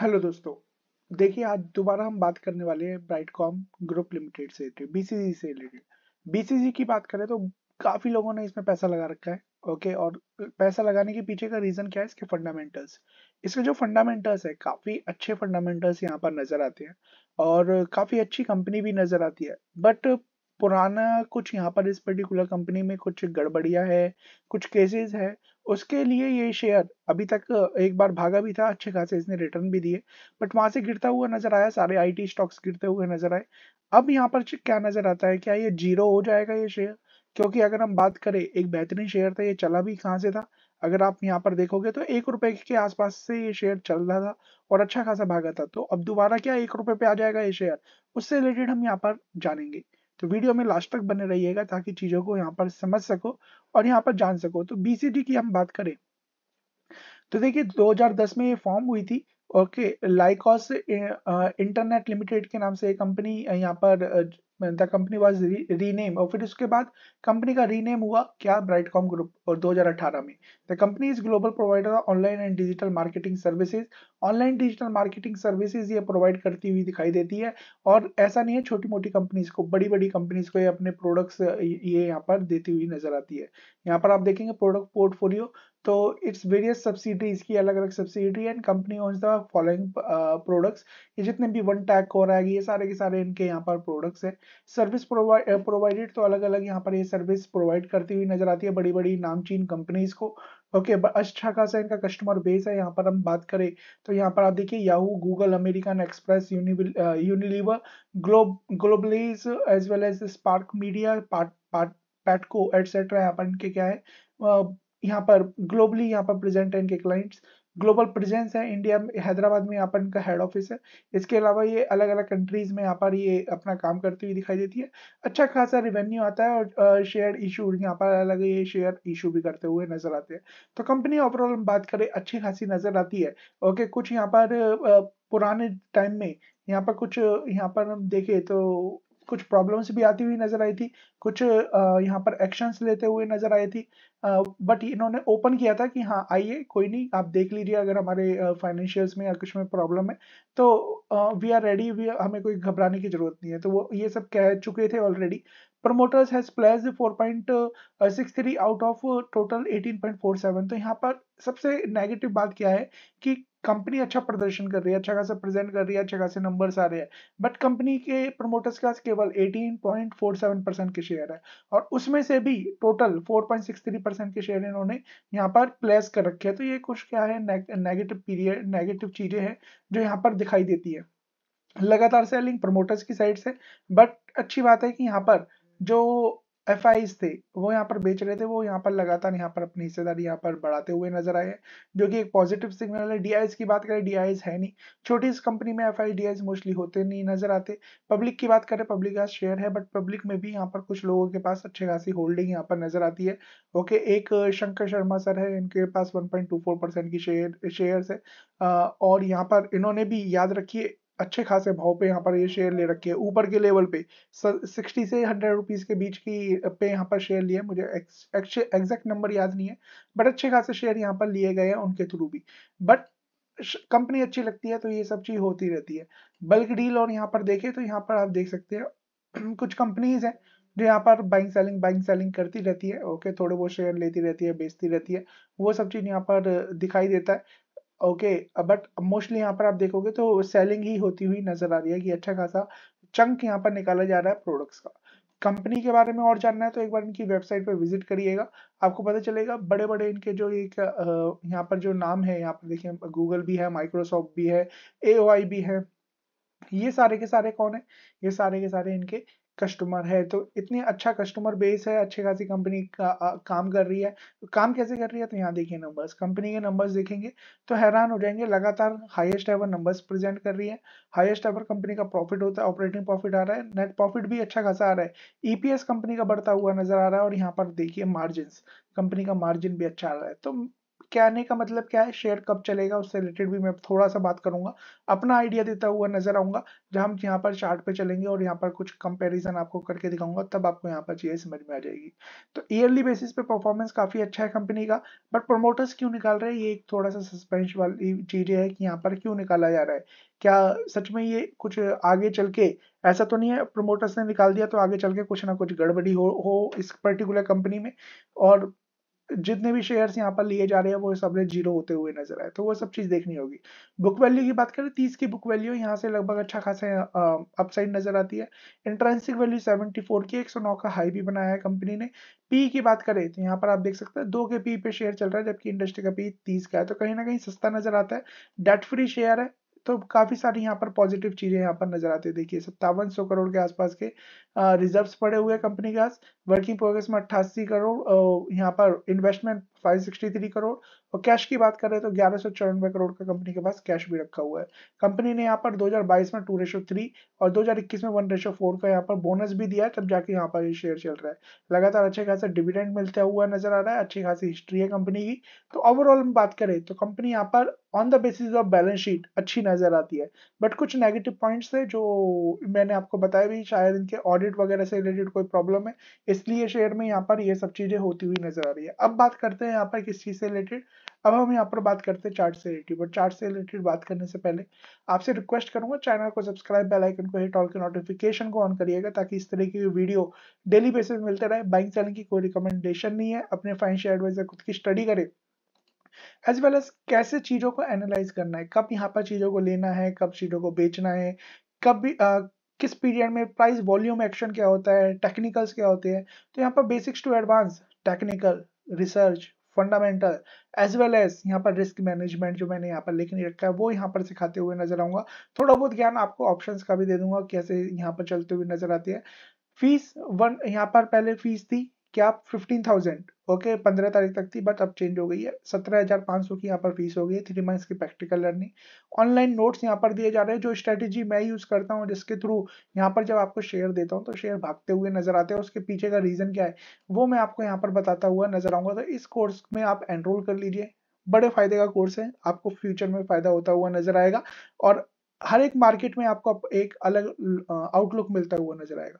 Hello दोस्तों, देखिए आज दोबारा हम बात करने वाले हैं ब्राइटकॉम ग्रुप लिमिटेड से रिलेटेड, बीसीजी से रिलेटेड। बीसीजी की बात करें तो काफ़ी लोगों ने इसमें पैसा लगा रखा है, ओके। और पैसा लगाने के पीछे का रीज़न क्या है, इसके फंडामेंटल्स। इसके जो फंडामेंटल्स है, काफ़ी अच्छे फंडामेंटल्स यहाँ पर नज़र आते हैं और काफ़ी अच्छी कंपनी भी नज़र आती है। बट पुराना कुछ यहाँ पर इस पर्टिकुलर कंपनी में कुछ गड़बड़ियाँ है, कुछ केसेस है, उसके लिए ये शेयर अभी तक एक बार भागा भी था, अच्छे खासे इसने रिटर्न भी दिए, बट वहाँ से गिरता हुआ नजर आया। सारे आईटी स्टॉक्स गिरते हुए नजर आए। अब यहाँ पर क्या नजर आता है, क्या ये जीरो हो जाएगा ये शेयर? क्योंकि अगर हम बात करें, एक बेहतरीन शेयर था, ये चला भी कहाँ से था। अगर आप यहाँ पर देखोगे तो ₹1 के आसपास से ये शेयर चल रहा था और अच्छा खासा भागा था। तो अब दोबारा क्या ₹1 पे आ जाएगा ये शेयर, उससे रिलेटेड हम यहाँ पर जानेंगे। तो वीडियो में लास्ट तक बने रहिएगा ताकि चीजों को यहाँ पर समझ सको और यहाँ पर जान सको। तो बीसीजी की हम बात करें तो देखिए 2010 में ये फॉर्म हुई थी, ओके। लाइकॉस इंटरनेट लिमिटेड के नाम से एक कंपनी यहाँ पर, द कंपनी वाज रीनेम, और फिर उसके बाद कंपनी का रीनेम हुआ क्या, ब्राइटकॉम ग्रुप। और 2018 में the company is global provider online and digital marketing services. Online digital marketing services ये प्रोवाइड करती हुई दिखाई देती है। और ऐसा नहीं है छोटी मोटी कंपनीज को, बड़ी बड़ी कंपनीज को ये अपने प्रोडक्ट्स ये यहाँ पर देती हुई नजर आती है। यहाँ पर आप देखेंगे प्रोडक्ट पोर्टफोलियो, तो इट्स वेरियस सब्सिडीज की अलग अलग subsidy and company owns the following products. ये जितने भी वन टैग कोर आएगी ये सारे के सारे इनके यहाँ पर प्रोडक्ट्स है। सर्विस प्रोवाइडेड, तो अलग अलग यहाँ पर ये सर्विस प्रोवाइड करती हुई नजर आती है बड़ी बड़ी नामचीन कंपनीज को, ओके। अच्छा खासा इनका कस्टमर बेस है। यहाँ पर हम बात करें तो यहाँ पर आप देखिए Yahoo, Google, American Express, Unilever, ग्लोबलीज as well as Spark media, पैटको etcetera. यहाँ पर इनके क्या है, यहाँ पर ग्लोबली यहाँ पर प्रेजेंट है इनके क्लाइंट्स, ग्लोबल प्रेजेंस है। इंडिया में हैदराबाद में यहाँ पर इनका हेड ऑफिस है। इसके अलावा ये अलग अलग कंट्रीज में यहाँ पर ये अपना काम करती हुई दिखाई देती है। अच्छा खासा रेवेन्यू आता है और शेयर इशू यहाँ पर अलग ये शेयर इशू भी करते हुए नजर आते हैं। तो कंपनी ओवरऑल हम बात करें अच्छी खासी नजर आती है, ओके। कुछ यहाँ पर पुराने टाइम में यहाँ पर कुछ यहाँ पर हम देखें तो कुछ प्रॉब्लम्स भी आती हुई नजर आई थी, कुछ यहाँ पर एक्शंस लेते हुए नजर आई थी। बट इन्होंने ओपन किया था कि हाँ आइए, कोई नहीं, आप देख लीजिए, अगर हमारे फाइनेंशियल्स में या कुछ में प्रॉब्लम है तो वी आर रेडी, हमें कोई घबराने की जरूरत नहीं है। तो वो ये सब कह चुके थे already. Promoters has pledged 4.63 out of total 18.47। तो यहाँ पर सबसे नेगेटिव बात क्या है कि कंपनी अच्छा प्रदर्शन कर रही है, अच्छा खासा प्रेजेंट कर रही है, अच्छा खासे नंबर्स आ रहे हैं, बट कंपनी के प्रमोटर्स का केवल 18.47% के शेयर है और उसमें से भी टोटल 4.63% के शेयर इन्होंने यहाँ पर प्लेस कर रखे हैं। तो ये कुछ क्या है, नेगेटिव पीरियड, नेगेटिव चीजें हैं जो यहाँ पर दिखाई देती है। लगातार सेलिंग प्रमोटर्स की साइड से, बट अच्छी बात है कि यहाँ पर जो FIs थे वो यहाँ पर बेच रहे थे, वो यहाँ पर लगातार यहाँ पर अपनी हिस्सेदारी यहाँ पर बढ़ाते हुए नजर आए हैं, जो कि एक पॉजिटिव सिग्नल है। DIs की बात करें, DIs है नहीं, छोटी इस कंपनी में FIs DIs मोस्टली होते नहीं नजर आते। पब्लिक की बात करें, पब्लिक का शेयर है, बट पब्लिक में भी यहाँ पर कुछ लोगों के पास अच्छे खासी होल्डिंग यहाँ पर नजर आती है, ओके। एक शंकर शर्मा सर है, इनके पास 1.24% की शेयर्स है और यहाँ पर इन्होंने भी याद रखिए अच्छे खासे भाव पे यहाँ पर ये शेयर ले रखे हैं। ऊपर के लेवल पे 60 से 100 रुपीज़ के बीच की पे यहाँ पर शेयर लिए, मुझे एग्जैक्ट नंबर याद नहीं है, बट अच्छे खासे शेयर यहाँ पर लिए गए हैं उनके थ्रू भी। बट कंपनी अच्छी लगती है तो ये सब चीज़ होती रहती है। बल्क डील, और यहाँ पर देखें तो यहाँ पर आप देख सकते हैं कुछ कंपनीज हैं जो यहाँ पर बाइंग सेलिंग करती रहती है, ओके। थोड़े बहुत शेयर लेती रहती है, बेचती रहती है, वो सब चीज़ यहाँ पर दिखाई देता है, ओके। बट मोस्टली यहाँ पर आप देखोगे तो सेलिंग ही होती हुई नजर आ रही है कि अच्छा खासा चंक यहाँ पर निकाला जा रहा है प्रोडक्ट्स का। कंपनी के बारे में और जानना है तो एक बार इनकी वेबसाइट पर विजिट करिएगा, आपको पता चलेगा। बड़े बड़े इनके जो एक यहाँ पर जो नाम है, यहाँ पर देखिए गूगल भी है, माइक्रोसॉफ्ट भी है, AOI भी है, ये सारे के सारे कौन है, ये सारे के सारे इनके कस्टमर है। तो इतने अच्छा कस्टमर बेस है, अच्छे खासी कंपनी काम कर रही है। तो काम कैसे कर रही है, तो यहाँ देखिए नंबर्स, कंपनी के नंबर्स देखेंगे तो हैरान हो जाएंगे। लगातार हाईएस्ट एवर नंबर्स प्रेजेंट कर रही है, हाईएस्ट एवर कंपनी का प्रॉफिट होता है, ऑपरेटिंग प्रॉफिट आ रहा है, नेट प्रॉफिट भी अच्छा खासा आ रहा है, EPS कंपनी का बढ़ता हुआ नजर आ रहा है। और यहाँ पर देखिए मार्जिन, कंपनी का मार्जिन भी अच्छा आ रहा है। तो कहने का मतलब क्या है, शेयर कब चलेगा उससे रिलेटेड भी मैं थोड़ा सा बात करूंगा, अपना आइडिया देता हुआ नजर आऊंगा। जब हम यहाँ पर चार्ट पे चलेंगे और यहाँ पर कुछ कंपैरिजन आपको करके दिखाऊंगा, तब आपको यहाँ पर चीजें समझ में आ जाएगी। तो ईयरली बेसिस पे परफॉर्मेंस काफी अच्छा है कंपनी का, बट प्रमोटर्स क्यों निकाल रहे हैं ये एक थोड़ा सा सस्पेंस वाली चीजें है कि यहाँ पर क्यों निकाला जा रहा है। क्या सच में ये कुछ आगे चल के ऐसा तो नहीं है प्रमोटर्स ने निकाल दिया तो आगे चल के कुछ ना कुछ गड़बड़ी हो इस पर्टिकुलर कंपनी में, और जितने भी शेयर्स यहाँ पर लिए जा रहे हैं वो सबने जीरो होते हुए नजर आए, तो वो सब चीज देखनी होगी। बुक वैल्यू की बात करें 30 की बुक वैल्यू यहाँ से लगभग अच्छा खासा अपसाइड नजर आती है। इंट्रेंसिक वैल्यू 74 की, 109 का हाई भी बनाया है कंपनी ने। पी की बात करें तो यहाँ पर आप देख सकते हैं 2 के पी पे शेयर चल रहा है, जबकि इंडस्ट्री का पी 30 का है, तो कहीं ना कहीं सस्ता नजर आता है। डेट फ्री शेयर है तो काफी सारी यहाँ पर पॉजिटिव चीजें यहाँ पर नजर आती है। देखिए 5700 करोड़ के आसपास के रिजर्व्स पड़े हुए कंपनी के पास, वर्किंग प्रोग्रेस में 88 करोड़, यहाँ पर इन्वेस्टमेंट 563 करोड़, और कैश की बात करें तो 1194 करोड़ का कंपनी के पास कैश भी रखा हुआ है। कंपनी ने यहाँ पर 2022 में 2:3 और 2021 में 1:4 का यहाँ पर बोनस भी दिया है, तब जाके यहाँ पर ये शेयर चल रहा है। लगातार अच्छे खासा डिविडेंड मिलता हुआ नजर आ रहा है, अच्छी खासी हिस्ट्री है कंपनी की। तो ओवरऑल हम बात करें तो कंपनी यहाँ पर on the basis of balance sheet अच्छी नजर आती है, बट कुछ नेगेटिव पॉइंट्स है जो मैंने आपको बताया भी, शायद इनके ऑडिट वगैरह से रिलेटेड कोई प्रॉब्लम है, इसलिए शेयर में यहाँ पर ये सब चीजें होती हुई नजर आ रही है। अब बात करते हैं यहाँ पर किस चीज से रिलेटेड, अब हम यहाँ पर बात करते हैं चार्ट से रिलेटेड। बट चार्ट से रिलेटेड बात करने से पहले आपसे रिक्वेस्ट करूंगा चैनल को सब्सक्राइब, बेल आइकन को हिट, ऑल के नोटिफिकेशन को ऑन करिएगा, ताकि इस तरह की वीडियो डेली बेसिस मिलते रहे। बाइंग सेलिंग की कोई रिकमेंडेशन नहीं है, अपने फाइनेंशियल एडवाइजर खुद की स्टडी करें, एज वेल एज कैसे चीजों को एनालाइज करना है, कब यहाँ पर चीजों को लेना है, कब चीजों को बेचना है, कब किस पीरियड में प्राइस वॉल्यूम एक्शन क्या होता है, टेक्निकल्स क्या होते हैं। तो यहाँ पर basics to advance, technical, research, fundamental, as well as यहाँ पर रिस्क मैनेजमेंट जो मैंने यहाँ पर लिख नहीं रखा है वो यहाँ पर सिखाते हुए नजर आऊंगा। थोड़ा बहुत ज्ञान आपको ऑप्शंस का भी दे दूंगा कैसे यहाँ पर चलते हुए नजर आती है। फीस यहाँ पर पहले फीस थी क्या 15,000, ओके 15 तारीख तक थी, बट अब चेंज हो गई है 17,500 की यहाँ पर फीस हो गई है। 3 मंथ्स की प्रैक्टिकल लर्निंग, ऑनलाइन नोट्स यहाँ पर दिए जा रहे हैं, जो स्ट्रेटेजी मैं यूज करता हूँ, जिसके थ्रू यहाँ पर जब आपको शेयर देता हूँ तो शेयर भागते हुए नजर आते हैं, उसके पीछे का रीजन क्या है वो मैं आपको यहाँ पर बताता हुआ नजर आऊंगा। तो इस कोर्स में आप एनरोल कर लीजिए, बड़े फायदे का कोर्स है, आपको फ्यूचर में फायदा होता हुआ नजर आएगा, और हर एक मार्केट में आपको एक अलग आउटलुक मिलता हुआ नजर आएगा।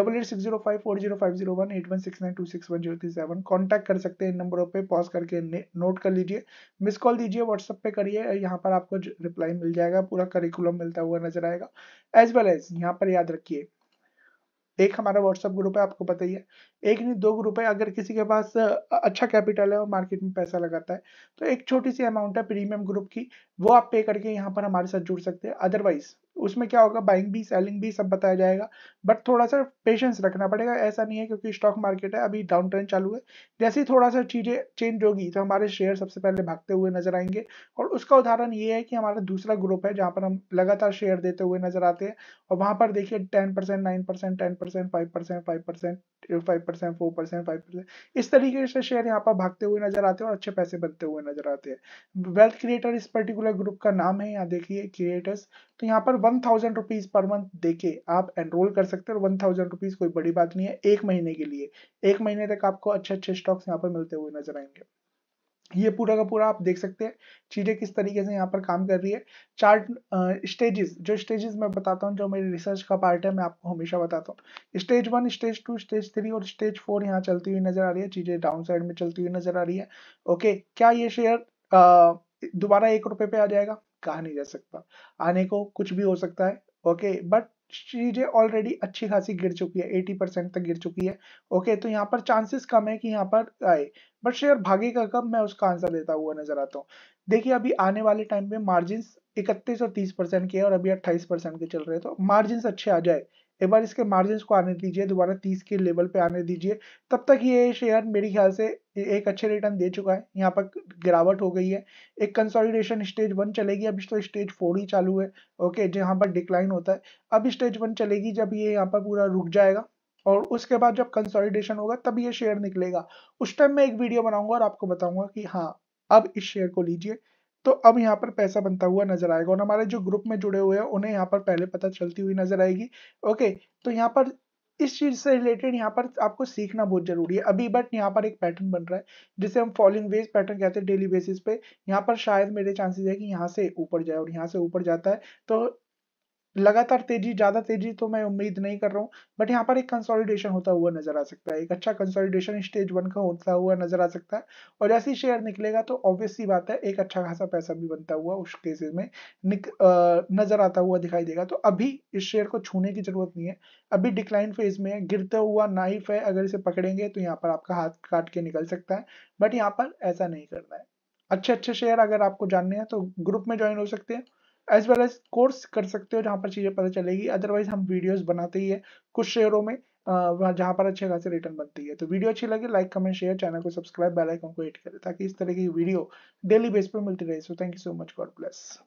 88605405018169261037 कॉन्टैक्ट कर सकते हैं इन नंबरों पे, पॉज करके नोट कर लीजिए, मिस कॉल दीजिए, व्हाट्सएप पे करिए, यहाँ पर आपको रिप्लाई मिल जाएगा, पूरा करिकुलम मिलता हुआ नजर आएगा। एज वेल एज यहाँ पर याद रखिए एक हमारा व्हाट्सएप ग्रुप है, आपको पता ही है, एक नहीं 2 ग्रुप है। अगर किसी के पास अच्छा कैपिटल है और मार्केट में पैसा लगाता है तो एक छोटी सी अमाउंट है प्रीमियम ग्रुप की, वो आप पे करके यहाँ पर हमारे साथ जुड़ सकते हैं। अदरवाइज उसमें क्या होगा, बाइंग भी सेलिंग भी सब बताया जाएगा, बट थोड़ा सा पेशेंस रखना पड़ेगा। ऐसा नहीं है क्योंकि स्टॉक मार्केट है, अभी डाउन ट्रेंड चालू है, जैसे ही थोड़ा सा चीजें चेंज होगी तो हमारे शेयर सबसे पहले भागते हुए नजर आएंगे। और उसका उदाहरण ये है कि हमारा दूसरा ग्रुप है जहाँ पर हम लगातार शेयर देते हुए नजर आते हैं, और वहां पर देखिए 10%, 9%, 10%, 5%, 5%, 5%, 4%, 5%, इस तरीके से शेयर यहाँ पर भागते हुए नजर आते हैं और अच्छे पैसे बनते हुए नजर आते हैं। वेल्थ क्रिएटर इस पर्टिकुलर ग्रुप का नाम है, यहाँ देखिए क्रिएटर्स। तो यहाँ पर 1000 रुपीज पर मंथ देके आप एनरोल कर सकते हो। 1000 रुपीज कोई बड़ी बात नहीं है, 1 महीने के लिए, 1 महीने तक आपको अच्छे अच्छे स्टॉक्स यहाँ पर मिलते हुए नजर आएंगे। ये पूरा का पूरा आप देख सकते हैं चीजें किस तरीके से यहाँ पर काम कर रही है। चार्ट स्टेजेस, जो स्टेजेस मैं बताता हूँ, जो मेरी रिसर्च का पार्ट है, मैं आपको हमेशा बताता हूँ। स्टेज 1, स्टेज 2, स्टेज 3 और स्टेज 4 यहाँ चलती हुई नजर आ रही है, चीजें डाउन साइड में चलती हुई नजर आ रही है। ओके, क्या ये शेयर दोबारा 1 रुपए पे आ जाएगा? कहा नहीं जा सकता, आने को कुछ भी हो सकता है। ओके, बट चीजें ऑलरेडी अच्छी खासी गिर चुकी है, 80% तक गिर चुकी है। ओके, तो यहाँ पर चांसेस कम है कि यहाँ पर आए, बट शेयर भागेगा कब, मैं उसका आंसर देता हुआ नजर आता हूँ। देखिए अभी आने वाले टाइम में मार्जिन्स 31 और 30% के है, और अभी 28% के चल रहे हैं, तो मार्जिन्स अच्छे आ जाए, एक बार इसके मार्जिन्स को आने दीजिए, दोबारा 30 के लेवल पे आने दीजिए, तब तक ये शेयर मेरे ख्याल से एक अच्छे रिटर्न दे चुका है। यहाँ पर गिरावट हो गई है, एक कंसोलिडेशन स्टेज 1 चलेगी, अभी तो स्टेज 4 ही चालू है। ओके, जहाँ पर डिक्लाइन होता है, अब स्टेज 1 चलेगी, जब ये यहाँ पर पूरा रुक जाएगा और उसके बाद जब कंसोलिडेशन होगा तब ये शेयर निकलेगा। उस टाइम मैं एक वीडियो बनाऊंगा और आपको बताऊंगा कि हाँ अब इस शेयर को लीजिए, तो अब यहाँ पर पैसा बनता हुआ नजर आएगा, और हमारे जो ग्रुप में जुड़े हुए हैं उन्हें यहाँ पर पहले पता चलती हुई नजर आएगी। ओके, तो यहाँ पर इस चीज से रिलेटेड यहाँ पर आपको सीखना बहुत जरूरी है अभी। बट यहाँ पर एक पैटर्न बन रहा है जिसे हम फॉलिंग वेज पैटर्न कहते हैं डेली बेसिस पे। यहाँ पर शायद मेरे चांसेस है कि यहाँ से ऊपर जाए और यहाँ से ऊपर जाता है तो लगातार तेजी, ज्यादा तेजी तो मैं उम्मीद नहीं कर रहा हूँ, बट यहाँ पर एक कंसोलिडेशन होता हुआ नजर आ सकता है, एक अच्छा कंसोलिडेशन स्टेज 1 का होता हुआ नजर आ सकता है। और जैसे ही शेयर निकलेगा तो ऑब्वियस सी बात है एक अच्छा खासा पैसा भी बनता हुआ उस केसेस में नजर आता हुआ दिखाई देगा। तो अभी इस शेयर को छूने की जरूरत नहीं है, अभी डिक्लाइन फेज में है, गिरता हुआ नाइफ है, अगर इसे पकड़ेंगे तो यहाँ पर आपका हाथ काट के निकल सकता है, बट यहाँ पर ऐसा नहीं करना है। अच्छे अच्छे शेयर अगर आपको जानने हैं तो ग्रुप में ज्वाइन हो सकते हैं, एज वेल एज कोर्स कर सकते हो जहाँ पर चीजें पता चलेगी। अदरवाइज हम वीडियोस बनाते ही है कुछ शेयरों में जहाँ पर अच्छे खासे रिटर्न बनती है। तो वीडियो अच्छी लगे लाइक कमेंट शेयर, चैनल को सब्सक्राइब, बेल आइकन को हिट करें ताकि इस तरह की वीडियो डेली बेस पर मिलती रहे। So thank you so much, God bless.